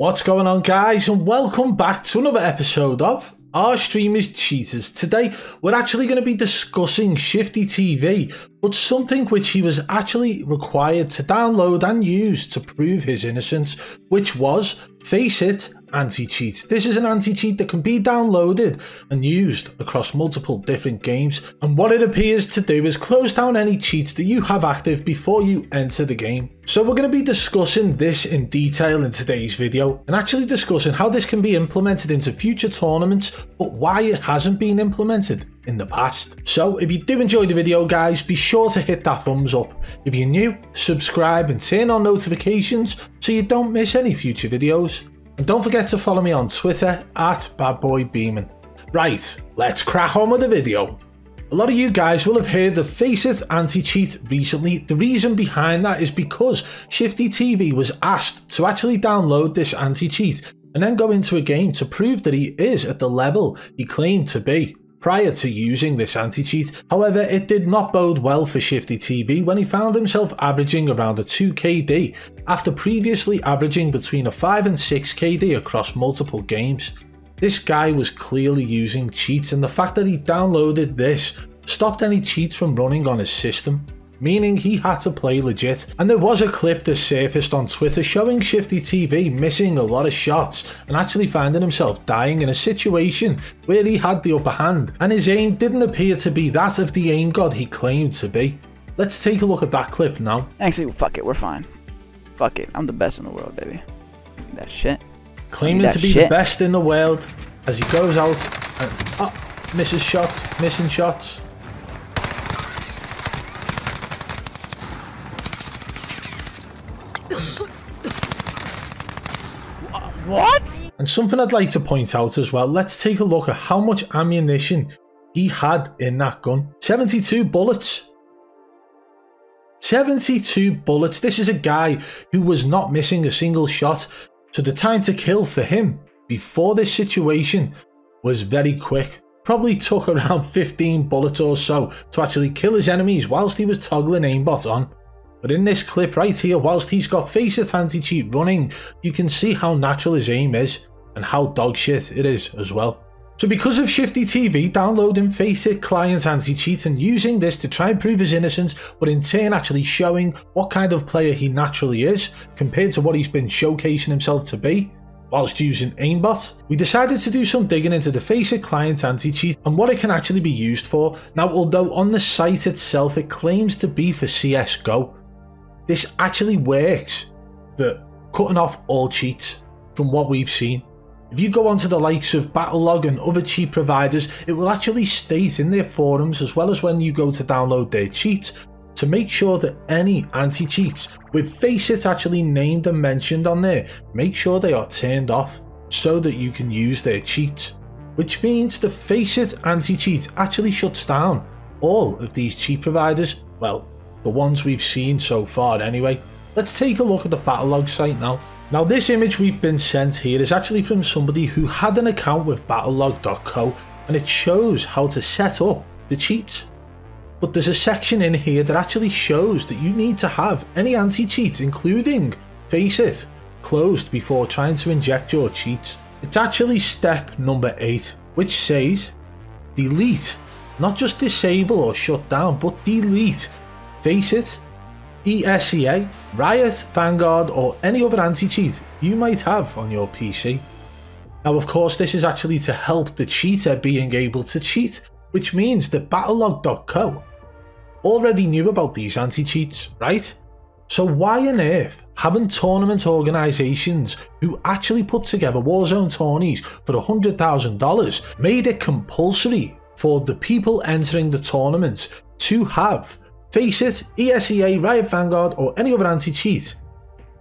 What's going on, guys, and welcome back to another episode of Our Streamers Cheaters. Today we're actually going to be discussing Shifty TV, but something which he was actually required to download and use to prove his innocence, which was FaceIt Anti-Cheat. This is an anti-cheat that can be downloaded and used across multiple different games, and what it appears to do is close down any cheats that you have active before you enter the game. So we're going to be discussing this in detail in today's video, and actually discussing how this can be implemented into future tournaments, but why it hasn't been implemented in the past. So if you do enjoy the video, guys, be sure to hit that thumbs up. If you're new, subscribe and turn on notifications so you don't miss any future videos. And don't forget to follow me on Twitter at Bad Boy Beaman. Right, let's crack on with the video. A lot of you guys will have heard of FaceIt Anti-Cheat recently. The reason behind that is because Shifty TV was asked to actually download this anti-cheat and then go into a game to prove that he is at the level he claimed to be prior to using this anti-cheat. However, it did not bode well for Shifty TV when he found himself averaging around a 2 KD after previously averaging between a 5 and 6 KD across multiple games. This guy was clearly using cheats, and the fact that he downloaded this stopped any cheats from running on his system, meaning he had to play legit. And there was a clip that surfaced on Twitter showing Shifty TV missing a lot of shots and actually finding himself dying in a situation where he had the upper hand, and his aim didn't appear to be that of the aim god he claimed to be. Let's take a look at that clip now. Actually, fuck it, we're fine. Fuck it, I'm the best in the world, baby. That shit. Claiming to be the best in the world as he goes out and misses shots, missing shots. What? And something I'd like to point out as well, let's take a look at how much ammunition he had in that gun. 72 bullets. 72 bullets. This is a guy who was not missing a single shot. So the time to kill for him before this situation was very quick. Probably took around 15 bullets or so to actually kill his enemies whilst he was toggling aimbot on. But in this clip right here, whilst he's got FaceIt Anti-Cheat running, you can see how natural his aim is and how dog shit it is as well. So because of Shifty TV downloading FaceIt Client Anti-Cheat and using this to try and prove his innocence, but in turn actually showing what kind of player he naturally is compared to what he's been showcasing himself to be whilst using aimbot, we decided to do some digging into the FaceIt Client Anti-Cheat and what it can actually be used for. Now, although on the site itself it claims to be for CSGO, this actually works for cutting off all cheats from what we've seen. If you go onto the likes of Battlelog and other cheat providers, it will actually state in their forums, as well as when you go to download their cheats, to make sure that any anti-cheats with FaceIt actually named and mentioned on there, make sure they are turned off so that you can use their cheats. Which means the FaceIt Anti-Cheat actually shuts down all of these cheat providers, well, the ones we've seen so far anyway. Let's take a look at the Battlelog site now. Now, this image we've been sent here is actually from somebody who had an account with Battlelog.co, and it shows how to set up the cheats. But there's a section in here that actually shows that you need to have any anti-cheats, including FaceIt, closed before trying to inject your cheats. It's actually step number 8, which says delete, not just disable or shut down, but delete FaceIt, ESEA, Riot, Vanguard, or any other anti-cheat you might have on your PC. Now, of course, this is actually to help the cheater being able to cheat, which means that Battlelog.co already knew about these anti-cheats, right? So why on earth haven't tournament organisations who actually put together Warzone tourneys for $100,000 made it compulsory for the people entering the tournament to have FaceIt, ESEA, Riot Vanguard, or any other anti-cheat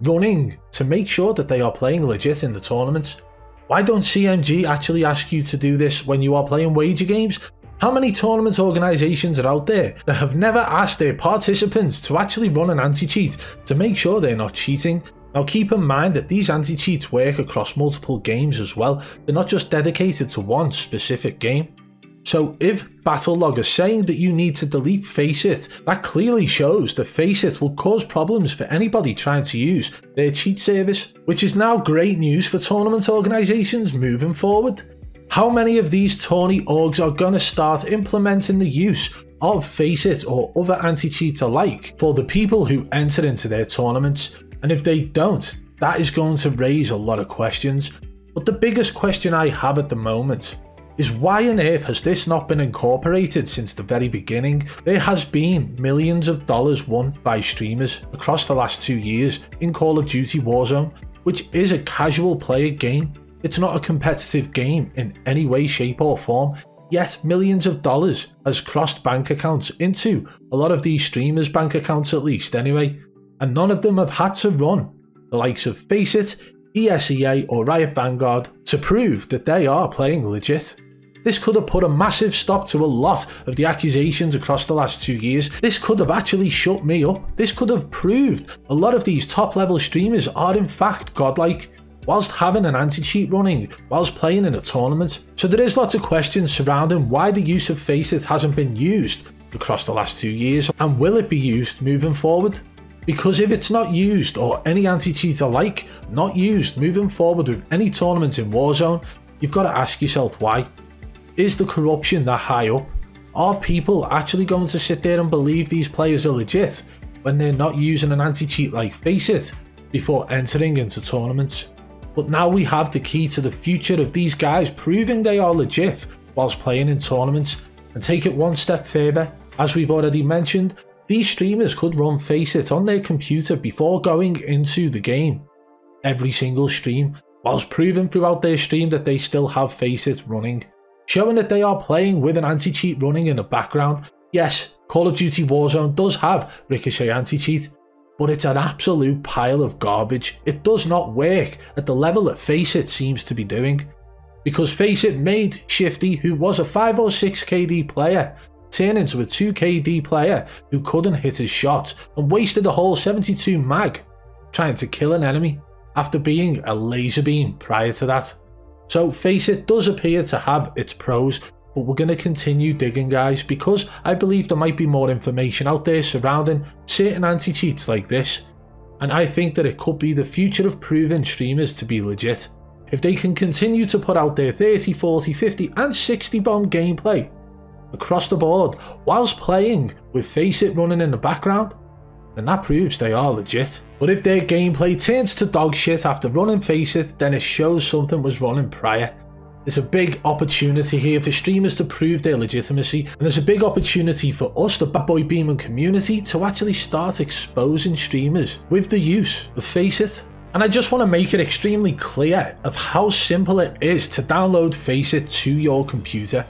running to make sure that they are playing legit in the tournaments? Why don't CMG actually ask you to do this when you are playing wager games? How many tournament organisations are out there that have never asked their participants to actually run an anti-cheat to make sure they're not cheating? Now, keep in mind that these anti-cheats work across multiple games as well. They're not just dedicated to one specific game. So if Battlelog is saying that you need to delete FaceIt, that clearly shows that FaceIt will cause problems for anybody trying to use their cheat service, which is now great news for tournament organisations moving forward. How many of these tourney orgs are going to start implementing the use of FaceIt or other anti-cheat alike for the people who enter into their tournaments? And if they don't, that is going to raise a lot of questions. But the biggest question I have at the moment is why on earth has this not been incorporated since the very beginning? There has been millions of dollars won by streamers across the last 2 years in Call of Duty Warzone, which is a casual player game. It's not a competitive game in any way, shape or form, yet millions of dollars has crossed bank accounts into a lot of these streamers' bank accounts, at least anyway, and none of them have had to run the likes of FaceIt, ESEA or Riot Vanguard to prove that they are playing legit. This could have put a massive stop to a lot of the accusations across the last 2 years. This could have actually shut me up. This could have proved a lot of these top level streamers are in fact godlike, whilst having an anti-cheat running, whilst playing in a tournament. So there is lots of questions surrounding why the use of FaceIt hasn't been used across the last 2 years, and will it be used moving forward? Because if it's not used, or any anti-cheat alike not used moving forward with any tournament in Warzone, you've got to ask yourself why. Is the corruption that high up? Are people actually going to sit there and believe these players are legit when they're not using an anti-cheat like FaceIt before entering into tournaments? But now we have the key to the future of these guys proving they are legit whilst playing in tournaments. And take it one step further, as we've already mentioned, these streamers could run FaceIt on their computer before going into the game every single stream, whilst proving throughout their stream that they still have FaceIt running, showing that they are playing with an anti-cheat running in the background. Yes, Call of Duty Warzone does have Ricochet anti-cheat, but it's an absolute pile of garbage. It does not work at the level that FaceIt seems to be doing, because FaceIt made Shifty, who was a 5 or 6 KD player, turn into a 2KD player who couldn't hit his shot and wasted a whole 72 mag trying to kill an enemy after being a laser beam prior to that. So FaceIt does appear to have its pros, but we're going to continue digging, guys, because I believe there might be more information out there surrounding certain anti-cheats like this, and I think that it could be the future of proving streamers to be legit. If they can continue to put out their 30, 40, 50 and 60 bomb gameplay across the board whilst playing with FaceIt running in the background, then that proves they are legit. But if their gameplay turns to dog shit after running FaceIt, then it shows something was running prior. There's a big opportunity here for streamers to prove their legitimacy, and there's a big opportunity for us, the Bad Boy Beaman community, to actually start exposing streamers with the use of FaceIt. And I just want to make it extremely clear of how simple it is to download FaceIt to your computer.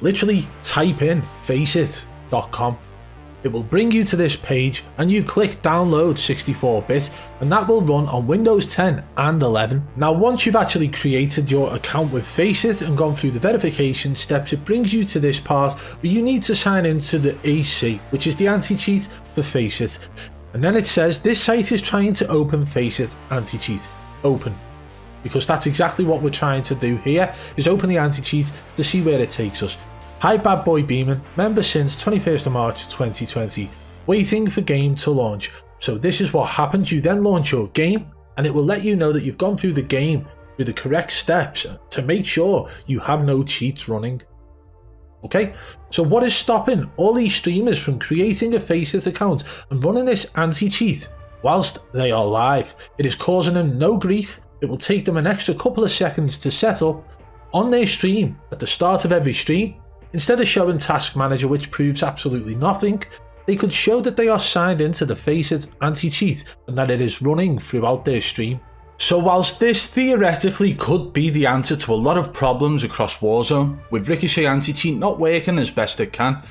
Literally type in faceit.com. It will bring you to this page and you click download 64-bit, and that will run on Windows 10 and 11. Now once you've actually created your account with FaceIt and gone through the verification steps, it brings you to this part where you need to sign into the ESEA, which is the anti-cheat for FaceIt. And then it says this site is trying to open FaceIt anti-cheat. Open. Because that's exactly what we're trying to do here, is open the anti-cheat to see where it takes us. Hi Bad Boy Beaman, member since 21st of March 2020, waiting for game to launch. So this is what happens, you then launch your game and it will let you know that you've gone through the game with the correct steps to make sure you have no cheats running. Okay, so what is stopping all these streamers from creating a FaceIt account and running this anti-cheat whilst they are live? It is causing them no grief. It will take them an extra couple of seconds to set up on their stream at the start of every stream. Instead of showing Task Manager, which proves absolutely nothing, they could show that they are signed into the FaceIt anti-cheat and that it is running throughout their stream. So whilst this theoretically could be the answer to a lot of problems across Warzone, with Ricochet anti-cheat not working as best it can,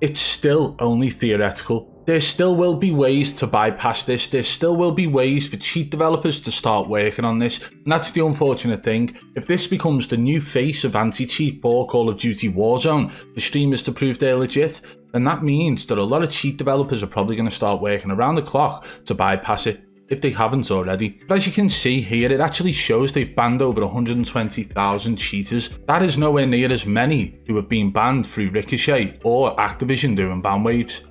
it's still only theoretical. There still will be ways to bypass this, there still will be ways for cheat developers to start working on this, and that's the unfortunate thing. If this becomes the new face of anti-cheat for Call of Duty Warzone, for streamers to prove they're legit, then that means that a lot of cheat developers are probably going to start working around the clock to bypass it. if they haven't already. But as you can see here, it actually shows they've banned over 120,000 cheaters. That is nowhere near as many who have been banned through Ricochet or Activision doing ban waves.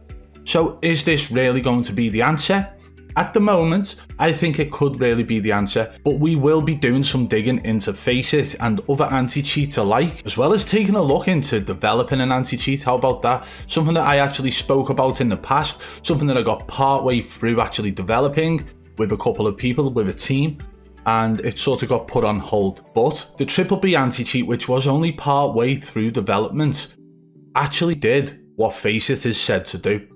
So is this really going to be the answer? At the moment, I think it could really be the answer, but we will be doing some digging into FaceIt and other anti-cheats alike, as well as taking a look into developing an anti-cheat. How about that? Something that I actually spoke about in the past, something that I got partway through actually developing with a couple of people, with a team, and it sort of got put on hold. But the Triple B anti-cheat, which was only partway through development, actually did what FaceIt is said to do.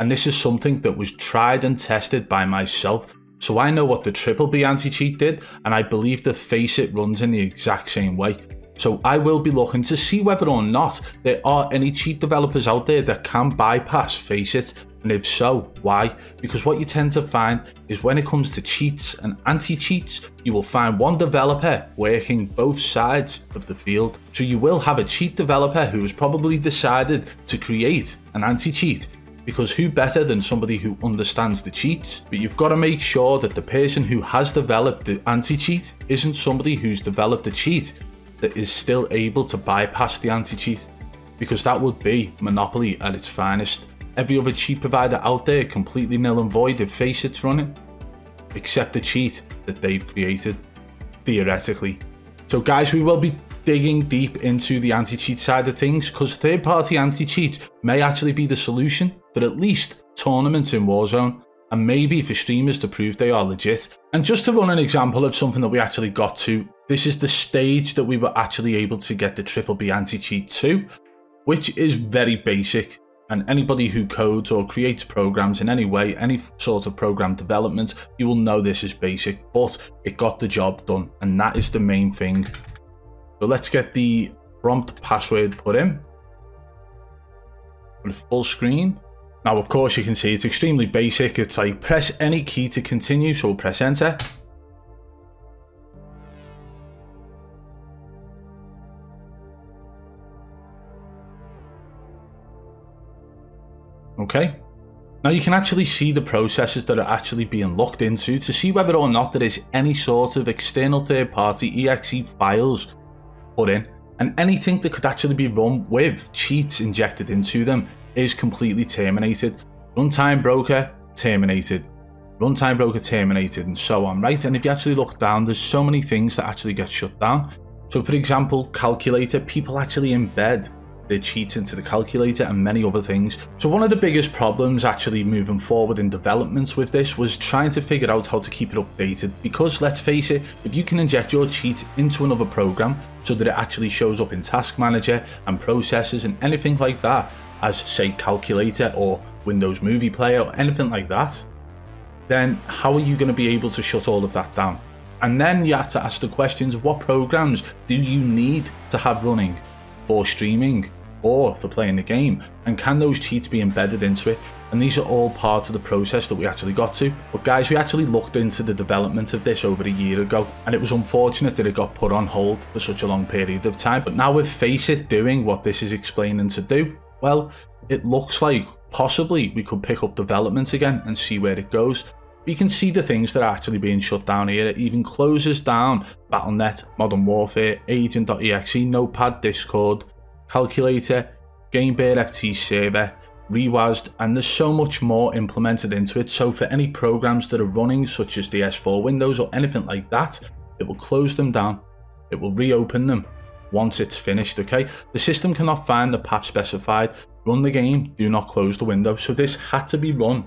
And this is something that was tried and tested by myself, so I know what the Triple B anti-cheat did, and I believe the FaceIt runs in the exact same way. So I will be looking to see whether or not there are any cheat developers out there that can bypass FaceIt, and if so, why? Because what you tend to find is when it comes to cheats and anti-cheats, you will find one developer working both sides of the field. So you will have a cheat developer who has probably decided to create an anti-cheat, because who better than somebody who understands the cheats? But you've got to make sure that the person who has developed the anti-cheat isn't somebody who's developed a cheat that is still able to bypass the anti-cheat, because that would be monopoly at its finest. Every other cheat provider out there completely nil and void if FaceIt's running, except the cheat that they've created, theoretically. So guys, we will be digging deep into the anti-cheat side of things, because third-party anti-cheat may actually be the solution for at least tournaments in Warzone, and maybe for streamers to prove they are legit. And just to run an example of something that we actually got to, this is the stage that we were actually able to get the Triple B anti-cheat to, which is very basic, and anybody who codes or creates programs in any way, any sort of program development, you will know this is basic, but it got the job done, and that is the main thing. So let's get the prompt password put in. Put it full screen. Now, of course, you can see it's extremely basic. It's like press any key to continue, so we'll press enter. Okay. Now you can actually see the processes that are actually being looked into to see whether or not there is any sort of external third-party EXE files put in, and anything that could actually be run with cheats injected into them is completely terminated. Runtime broker terminated, runtime broker terminated, and so on, right? And if you actually look down, there's so many things that actually get shut down. So for example, calculator, people actually embed their cheats into the calculator, and many other things. So one of the biggest problems actually moving forward in developments with this was trying to figure out how to keep it updated, because let's face it, if you can inject your cheat into another program so that it actually shows up in task manager and processes and anything like that, as say calculator or Windows Movie Player or anything like that, then how are you going to be able to shut all of that down? And then you have to ask the questions of what programs do you need to have running for streaming or for playing the game, and can those cheats be embedded into it? And these are all part of the process that we actually got to. But guys, we actually looked into the development of this over a year ago, and it was unfortunate that it got put on hold for such a long period of time. But now with FaceIt doing what this is explaining to do, well, it looks like possibly we could pick up development again and see where it goes. We can see the things that are actually being shut down here. It even closes down Battle.net, Modern Warfare, Agent.exe, Notepad, Discord, Calculator, GameBear FT Server, Rewazd, and there's so much more implemented into it. So for any programs that are running, such as DS4 Windows or anything like that, it will close them down. It will reopen them once it's finished, okay? The system cannot find the path specified. Run the game, do not close the window. So this had to be run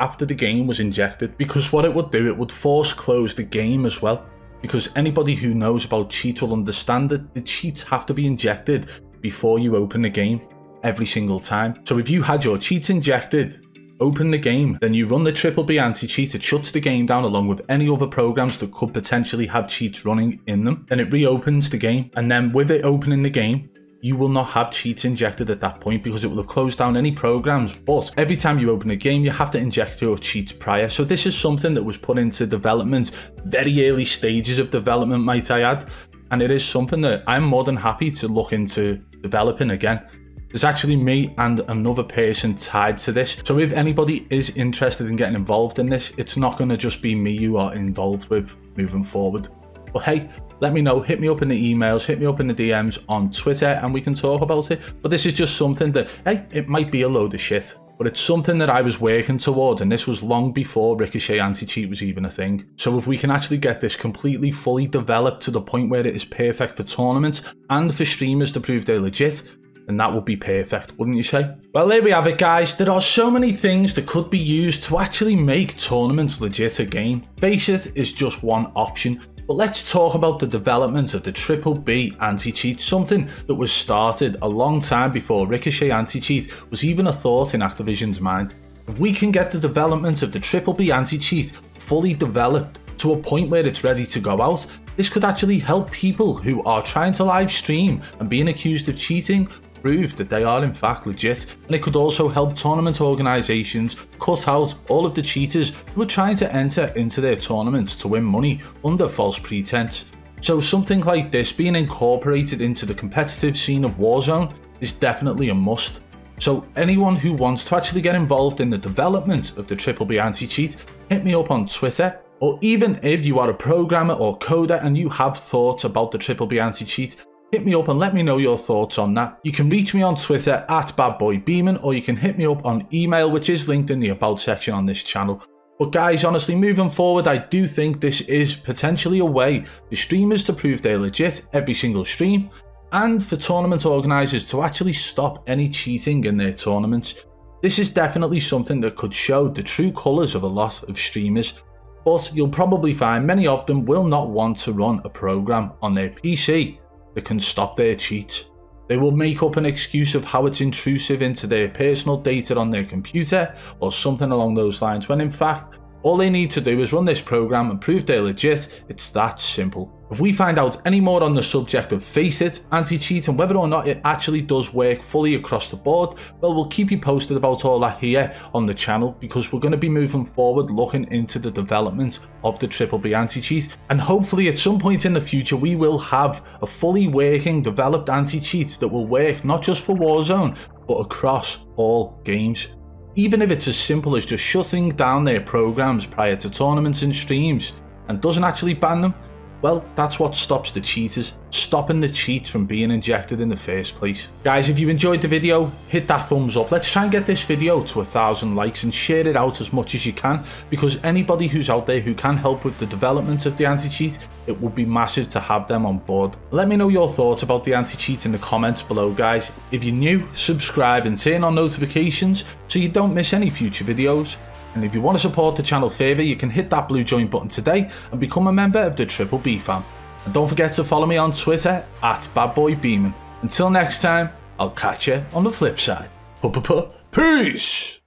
after the game was injected, because what it would do, it would force close the game as well, because anybody who knows about cheats will understand that the cheats have to be injected before you open the game every single time. So if you had your cheats injected, open the game, then you run the Triple B anti-cheat, it shuts the game down along with any other programs that could potentially have cheats running in them, then it reopens the game, and then with it opening the game, you will not have cheats injected at that point, because it will have closed down any programs. But every time you open a game, you have to inject your cheats prior. So this is something that was put into development, very early stages of development, might I add. And it is something that I'm more than happy to look into developing again, There's actually me and another person tied to this, so if anybody is interested in getting involved in this, it's not going to just be me you are involved with moving forward. But hey, let me know, hit me up in the emails, hit me up in the DMs on Twitter, and we can talk about it. But this is just something that, hey, it might be a load of shit, but it's something that I was working towards, and this was long before Ricochet Anti-Cheat was even a thing. So if we can actually get this completely, fully developed to the point where it is perfect for tournaments and for streamers to prove they're legit, then that would be perfect, wouldn't you say? Well, there we have it, guys. There are so many things that could be used to actually make tournaments legit again. FaceIt is just one option. But let's talk about the development of the Triple B Anti-Cheat, something that was started a long time before Ricochet Anti-Cheat was even a thought in Activision's mind. If we can get the development of the Triple B Anti-Cheat fully developed to a point where it's ready to go out, this could actually help people who are trying to live stream and being accused of cheating prove that they are in fact legit, and it could also help tournament organisations cut out all of the cheaters who are trying to enter into their tournaments to win money under false pretense. So something like this being incorporated into the competitive scene of Warzone is definitely a must. So anyone who wants to actually get involved in the development of the Triple B Anti-Cheat, hit me up on Twitter. Or even if you are a programmer or coder and you have thoughts about the Triple B Anti-Cheat, hit me up and let me know your thoughts on that. You can reach me on Twitter at Bad Boy Beaman, or you can hit me up on email, which is linked in the About section on this channel. But guys, honestly, moving forward, I do think this is potentially a way for streamers to prove they're legit every single stream, and for tournament organisers to actually stop any cheating in their tournaments. This is definitely something that could show the true colours of a lot of streamers. But you'll probably find many of them will not want to run a programme on their PC that can stop their cheats. They will make up an excuse of how it's intrusive into their personal data on their computer or something along those lines, when in fact all they need to do is run this program and prove they're legit. It's that simple. If we find out any more on the subject of FaceIt, anti-cheat, and whether or not it actually does work fully across the board, well, we'll keep you posted about all that here on the channel, because we're going to be moving forward looking into the development of the Triple B Anti-Cheat, and hopefully at some point in the future we will have a fully working, developed anti-cheat that will work not just for Warzone but across all games. Even if it's as simple as just shutting down their programs prior to tournaments and streams and doesn't actually ban them, well, that's what stops the cheaters, stopping the cheats from being injected in the first place. Guys, if you enjoyed the video, hit that thumbs up. Let's try and get this video to 1,000 likes and share it out as much as you can, because anybody who's out there who can help with the development of the anti-cheat, it would be massive to have them on board. Let me know your thoughts about the anti-cheat in the comments below, guys. If you're new, subscribe and turn on notifications so you don't miss any future videos. And if you want to support the channel further, you can hit that blue join button today and become a member of the Triple B fam. And don't forget to follow me on Twitter at Bad Boy Beaman. Until next time, I'll catch you on the flip side. Peace!